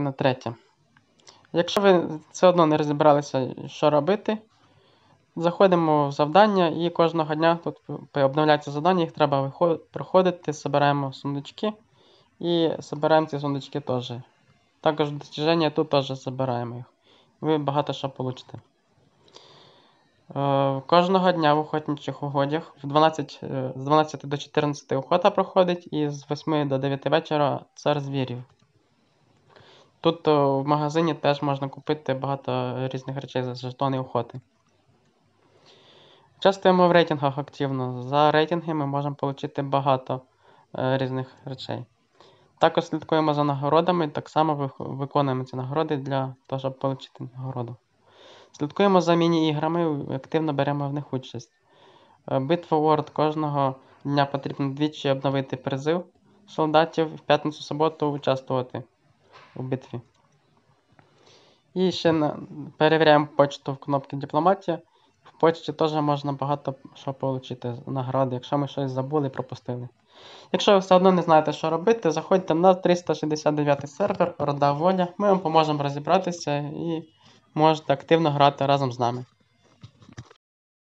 частина 3. Якщо ви все одно не розібралися, що робити, заходимо в завдання і кожного дня тут обновляються завдання, їх треба проходити, збираємо сундучки і збираємо ці сундучки теж. Також достіження тут теж збираємо їх. Ви багато що получите. Кожного дня в охотничих угодях з 12 до 14 охота проходить і з 8 до 9 вечора цар звірів. Тут в магазині теж можна купити багато різних речей за жетони охоти. Участвуємо в рейтингах активно. За рейтинги ми можемо отримати багато різних речей. Також слідкуємо за нагородами, так само виконуємо ці нагороди для того, щоб отримати нагороду. Слідкуємо за міні-іграми, активно беремо в них участь. Битва World кожного дня потрібно двічі обновити призив солдатів, в п'ятницю-суботу участвувати у битві. І ще перевіряємо почту в кнопці «Дипломатія». В почті теж можна багато що отримати награди, якщо ми щось забули, пропустили. Якщо ви все одно не знаєте, що робити, заходьте на 369 сервер «Рода Воля». Ми вам поможемо розібратися і можете активно грати разом з нами.